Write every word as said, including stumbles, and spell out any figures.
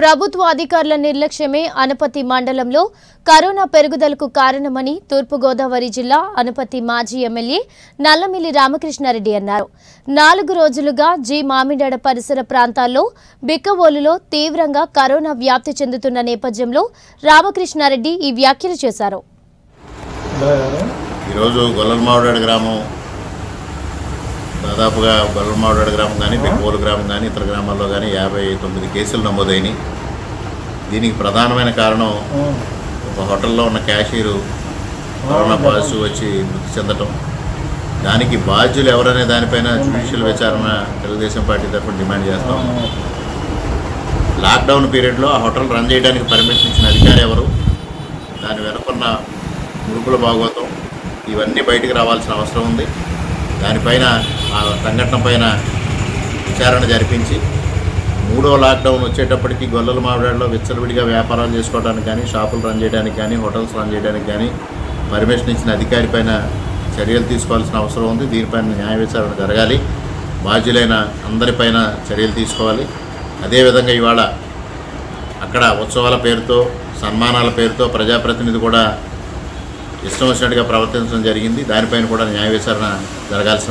ప్రభుత్వ అధికారుల నిర్లక్ష్యమే అనపర్తి మండలంలో కరోనా పెరుగుదలకు కారణమని తూర్పు గోదావరి జిల్లా అనపర్తి మాజీ ఎమ్మెల్యే నల్లమిల్లి రామకృష్ణారెడ్డి అన్నారు. నాలుగు రోజులుగా జీ మామిడడ పరిసర ప్రాంతాల్లో బిక్కవోలులో తీవ్రంగా కరోనా వ్యాప్తి చెందుతున్న నేపథ్యంలో రామకృష్ణారెడ్డి ఈ వ్యాఖ్యలు చేశారు. దాదాపుగా గొల్లమావిడ గ్రామం కానీ బిక్కవోలు గ్రామం కానీ ఇతర గ్రామాల్లో కానీ యాభై తొమ్మిది కేసులు నమోదైనవి. దీనికి ప్రధానమైన కారణం ఒక హోటల్లో ఉన్న క్యాషియరు కరోనా పాజిటివ్ వచ్చి మృతి చెందటం. దానికి బాధ్యులు ఎవరనే దానిపైన జ్యుడిషియల్ విచారణ తెలుగుదేశం పార్టీ తరఫున డిమాండ్ చేస్తాం. లాక్డౌన్ పీరియడ్లో ఆ హోటల్ రన్ చేయడానికి పర్మిషన్ ఇచ్చిన అధికారి ఎవరు, దాని వెనుకున్న మురుకుల భాగవతం ఇవన్నీ బయటకు రావాల్సిన అవసరం ఉంది. దానిపైన ఆ సంఘటన పైన విచారణ జరిపించి మూడో లాక్డౌన్ వచ్చేటప్పటికి గొల్లల మామిడాడలో విచ్చలవిడిగా వ్యాపారాలు చేసుకోవడానికి కానీ షాపులు రన్ చేయడానికి కానీ హోటల్స్ రన్ చేయడానికి కానీ పర్మిషన్ ఇచ్చిన అధికారి పైన చర్యలు తీసుకోవాల్సిన అవసరం ఉంది. దీనిపైన న్యాయ విచారణ జరగాలి, బాధ్యులైన అందరిపైన చర్యలు తీసుకోవాలి. అదేవిధంగా ఇవాళ అక్కడ ఉత్సవాల పేరుతో సన్మానాల పేరుతో ప్రజాప్రతినిధి కూడా ఇష్టం వచ్చినట్టుగా ప్రవర్తించడం జరిగింది. దానిపైన కూడా న్యాయ విచారణ జరగాల్సిన